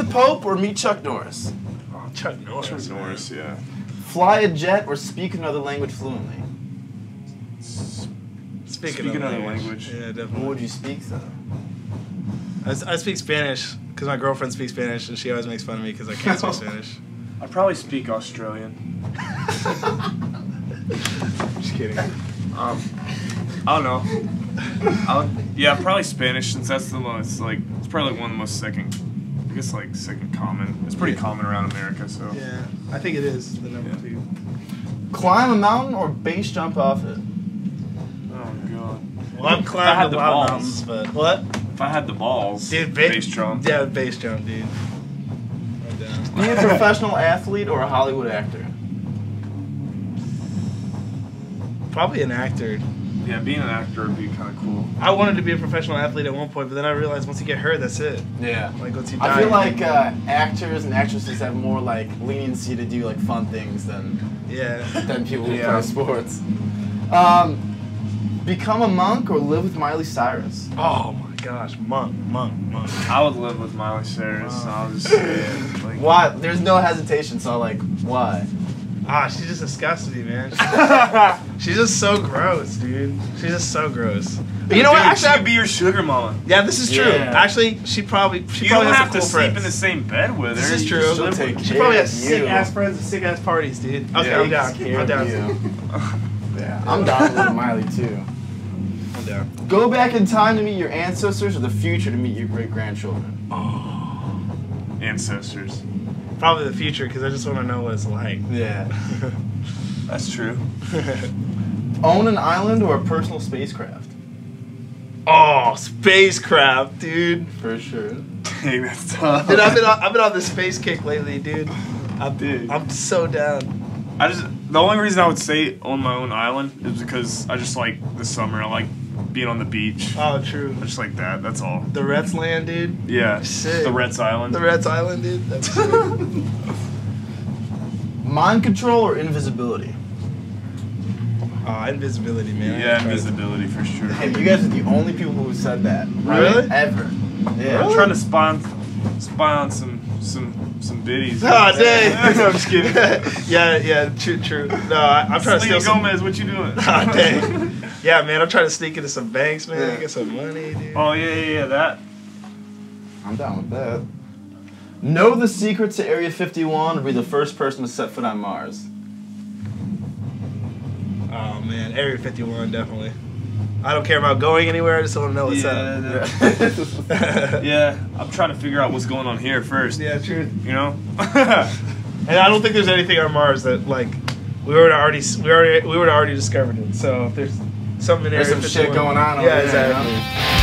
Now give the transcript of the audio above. the Pope or meet Chuck Norris? Oh, Chuck Norris. Chuck Norris, yeah. Fly a jet or speak another language fluently? Speak another language. Yeah, definitely. What would you speak, though? I speak Spanish because my girlfriend speaks Spanish and she always makes fun of me because I can't speak Spanish. I'd probably speak Australian. Just kidding. I don't know. Yeah, probably Spanish since that's the most, like, it's probably one of the most second, I guess, like, second common. It's pretty common around America, so. Yeah, I think it is the number two. Climb a mountain or base jump off it? Oh, God. Well, I've climbed the mountains, but. What? If I had the balls, dude, base jump. Yeah, base jump, dude. Right down. Be a professional athlete or a Hollywood actor? Probably an actor. Yeah, being an actor would be kind of cool. I wanted to be a professional athlete at one point, but then I realized once you get hurt, that's it. Yeah. Like, once you die, I feel like actors and actresses have more, like, leniency to do, like, fun things than people who play sports. Become a monk or live with Miley Cyrus? Oh, my gosh. Monk. I would live with Miley Cyrus. I'll just say it. Like, why? There's no hesitation, so, like, why? Ah, she just disgusts me, man. She's just so gross, dude. She's just so gross. But you know what? Actually, I'd be your sugar mama. Yeah, this is true. Yeah. Actually, she probably has a cool friend. You don't have to sleep in the same bed with her. This is true. She probably has sick-ass friends and sick-ass parties, dude. Okay, yeah, I'm down. Yeah, I'm down with Miley, too. I'm down. Go back in time to meet your ancestors or the future to meet your great-grandchildren? Oh. Ancestors. Probably the future, because I just want to know what it's like. Yeah. That's true. Own an island or a personal spacecraft? Oh, spacecraft, dude. For sure. Dang, that's tough. Dude, I've been on this space kick lately, dude. I'm so down. The only reason I would say on my own island is because I just like the summer. I like being on the beach. Oh, true. I just like that. That's all. The Rhett's Land, dude. Yeah. Sick. The Rhett's Island. The Rhett's Island, dude. That's Mind control or invisibility? Invisibility, man. Yeah, invisibility for sure. Hey, you guys are the only people who said that. Really? Ever. Yeah. Really? I'm trying to spy on some biddies. Oh, dang. I'm just kidding. yeah, true. No, I'm trying to steal some... Gomez, what you doing? Oh, dang. Yeah, man, I'm trying to sneak into some banks, man, get some money, dude. Oh, yeah, that. I'm down with that. Know the secret to Area 51 or be the first person to set foot on Mars? Oh, man, Area 51, definitely. I don't care about going anywhere, I just want to know what's up. Yeah, I'm trying to figure out what's going on here first. Yeah, true. You know? And I don't think there's anything on Mars that, like, we already discovered it, so if there's... There's some shit going on over there. Yeah, exactly.